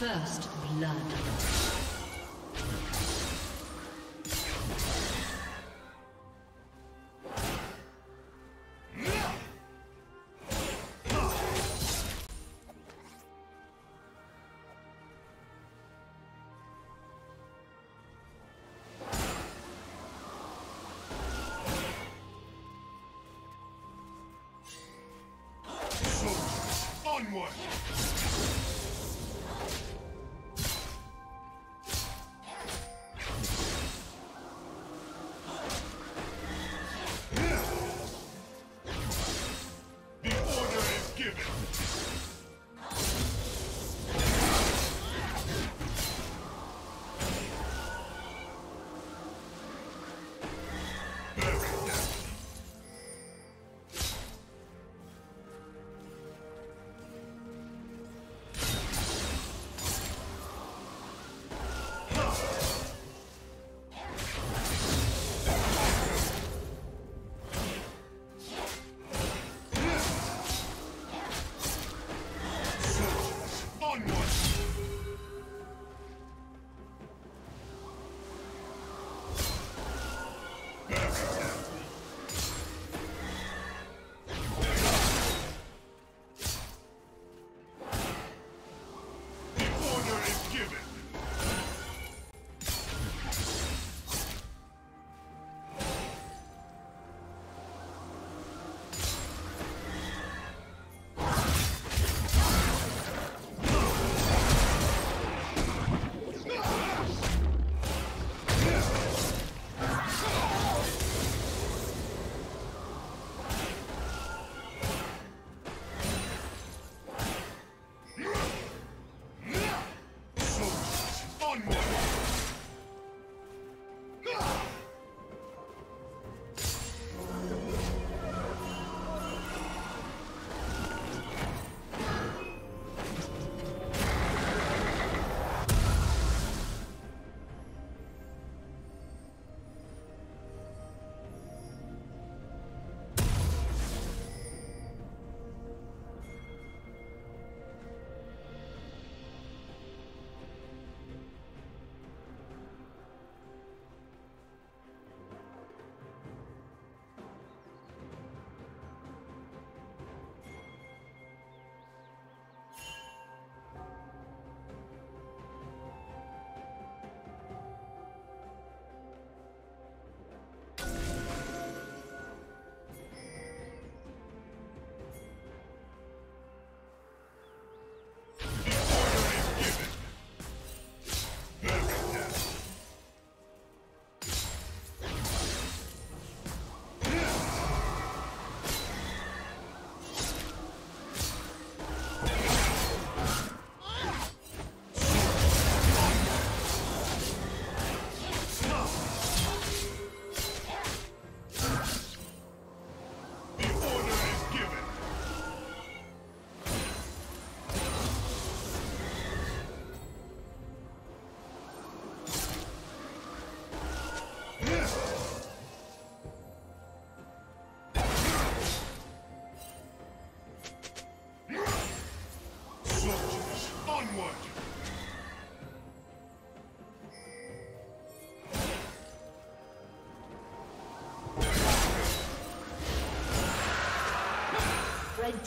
First blood. The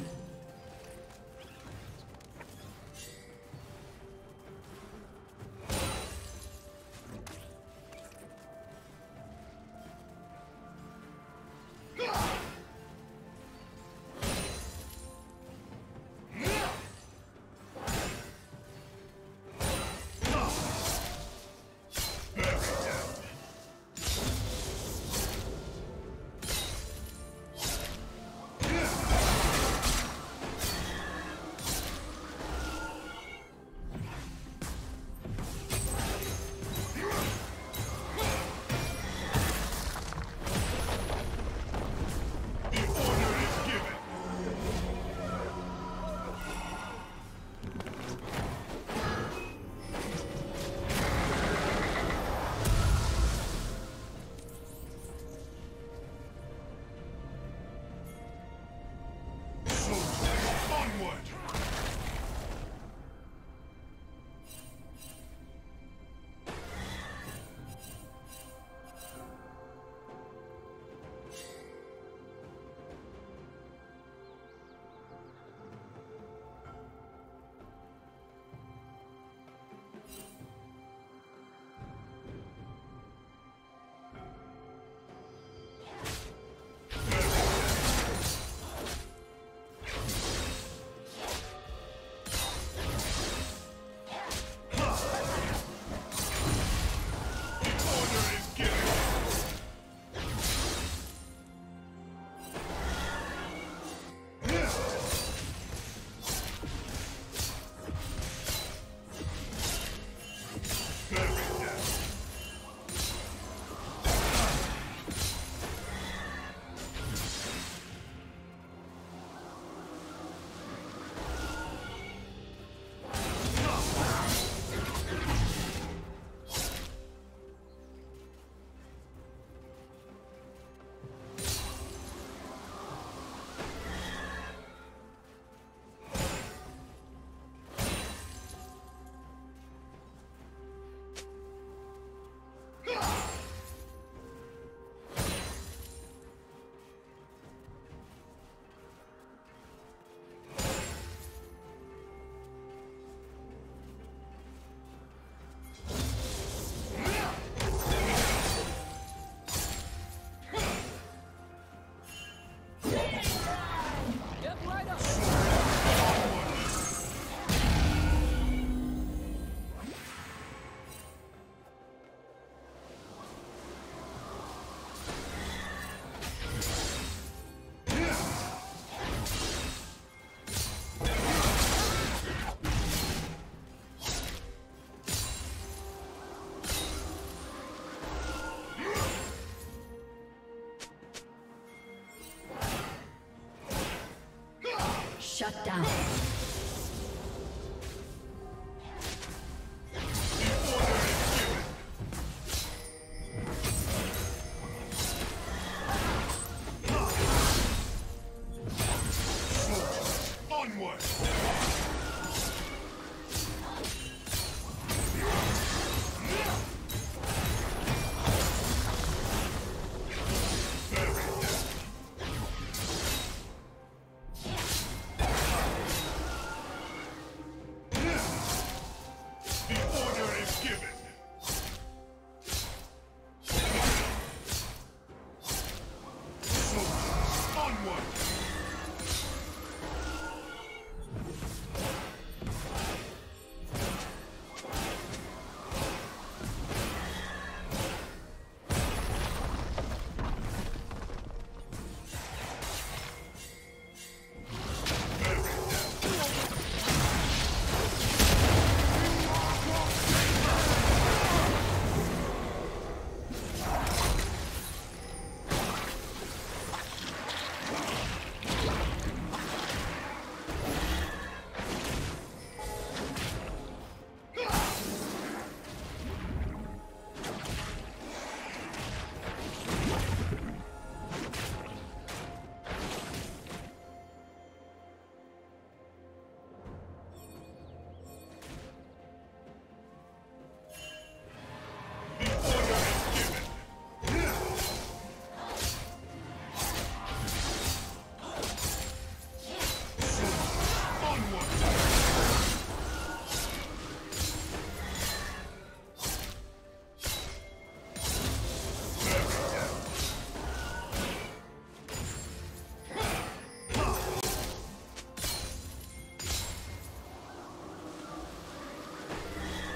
Shut down.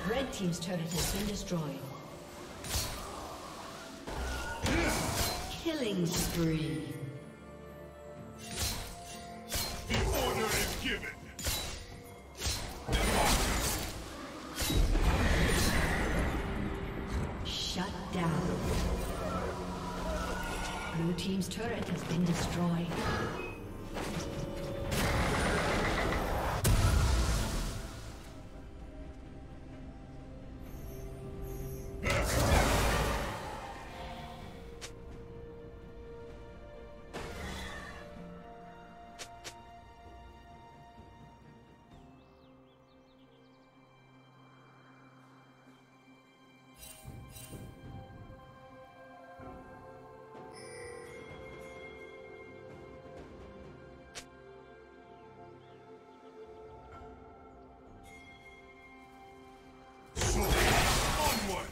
Red team's turret has been destroyed. Killing spree. The order is given. Shut down. Blue team's turret has been destroyed. Onward!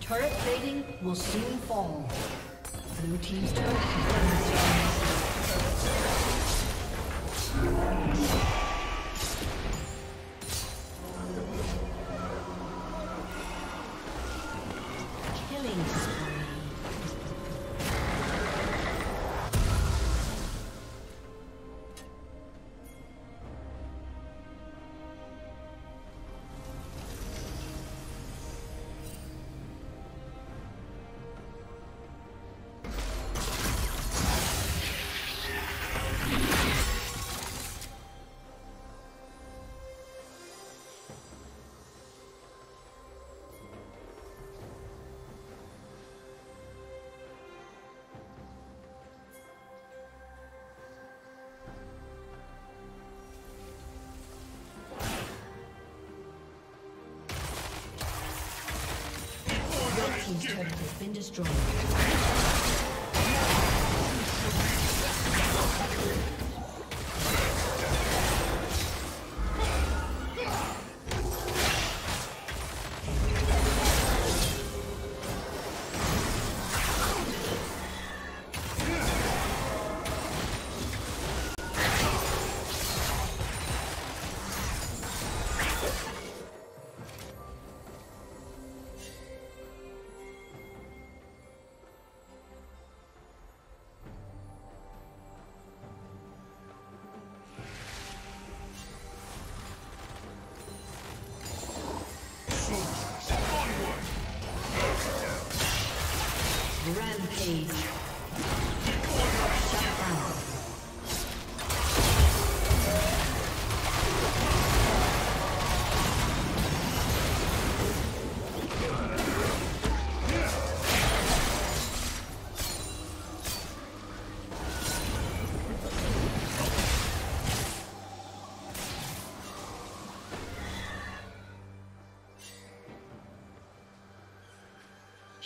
Turret plating will soon fall. Blue team's turret has been destroyed. team's turret has been destroyed. Rampage.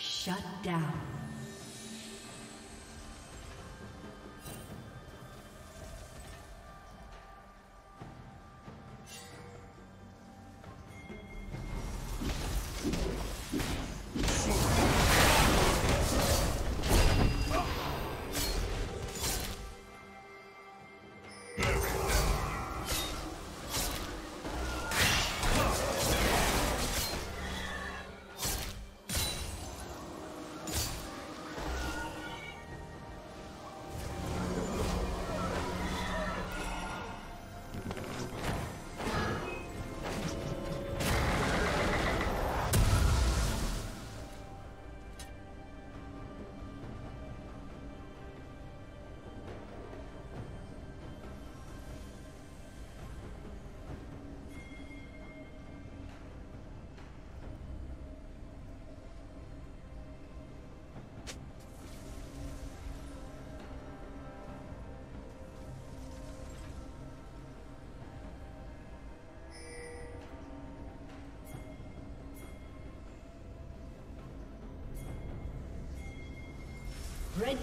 Shut down. Red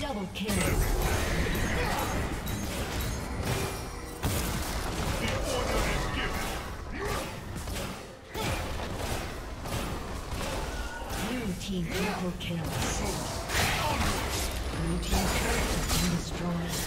Double kill. Blue team double kill. Blue team turret has been destroyed.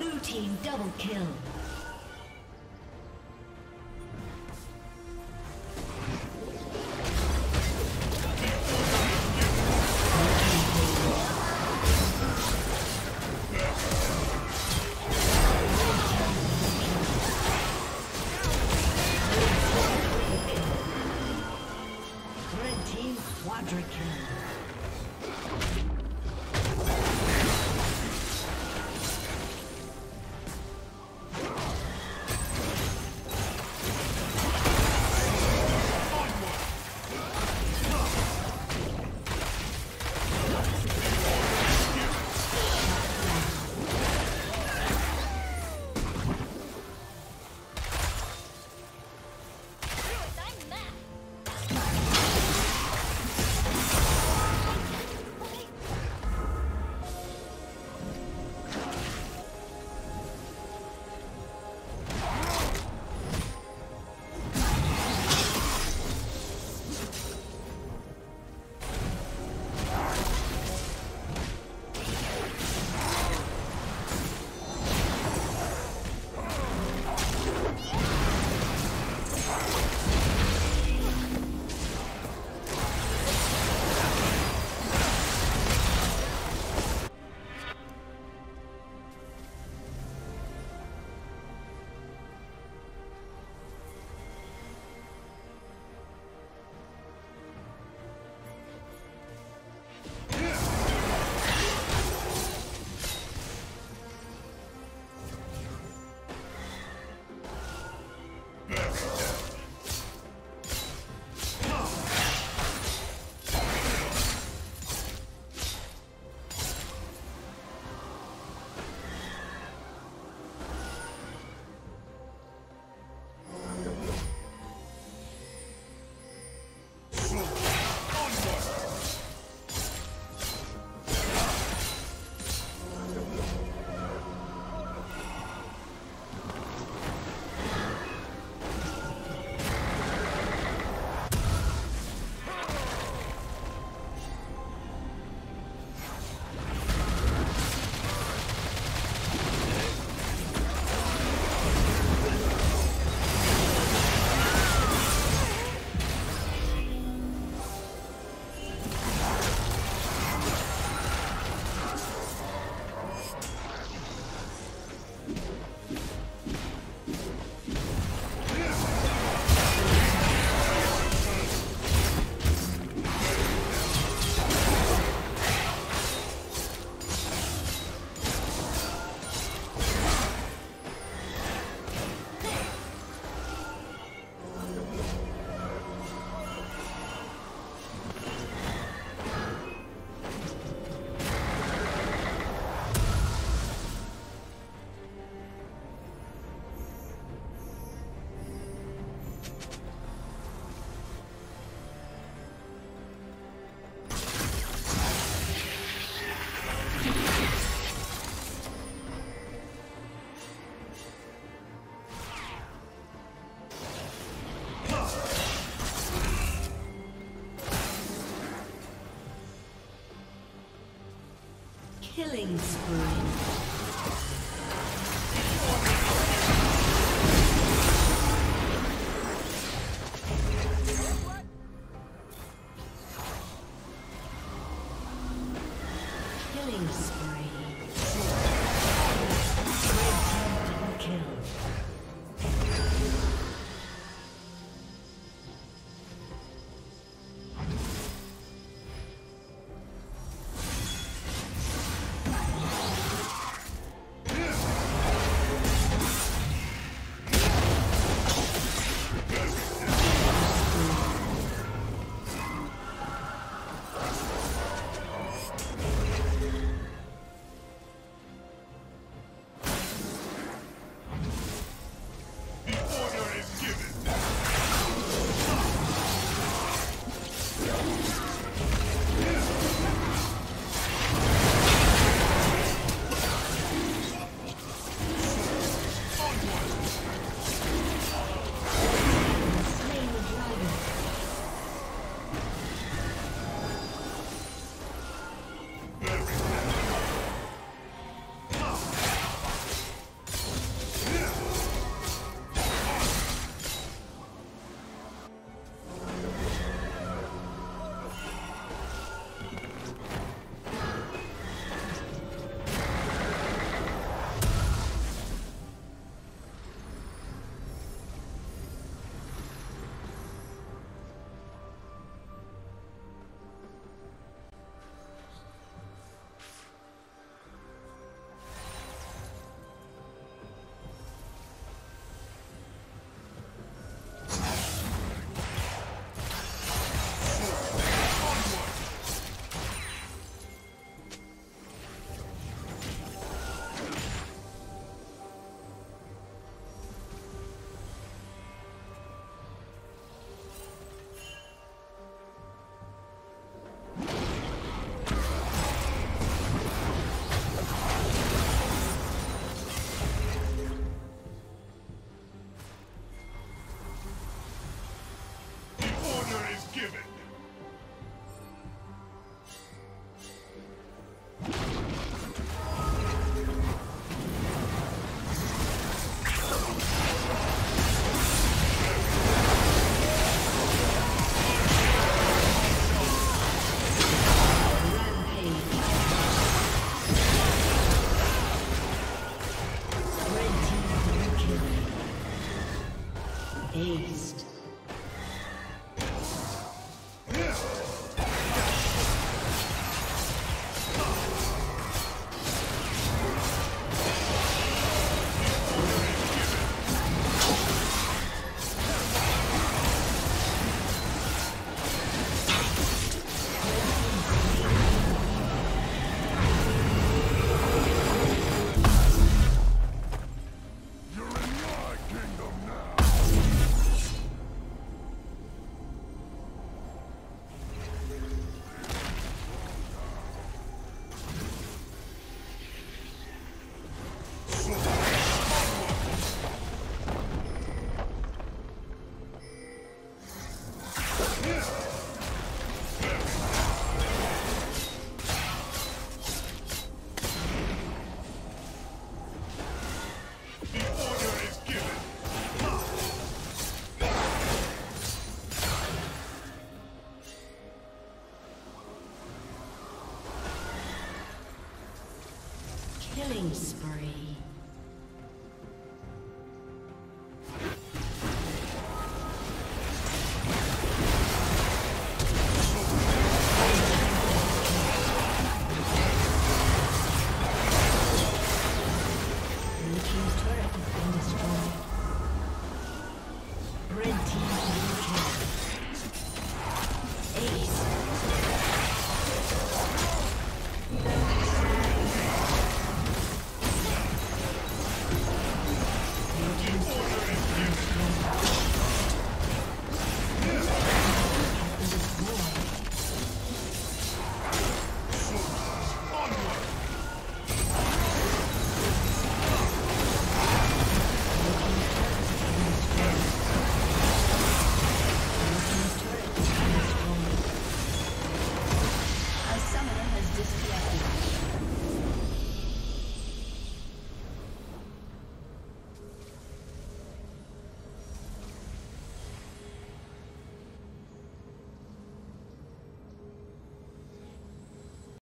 Blue team double kill. Killing spree. Aced. Killing spree. Blue team's turret has been destroyed. Red team.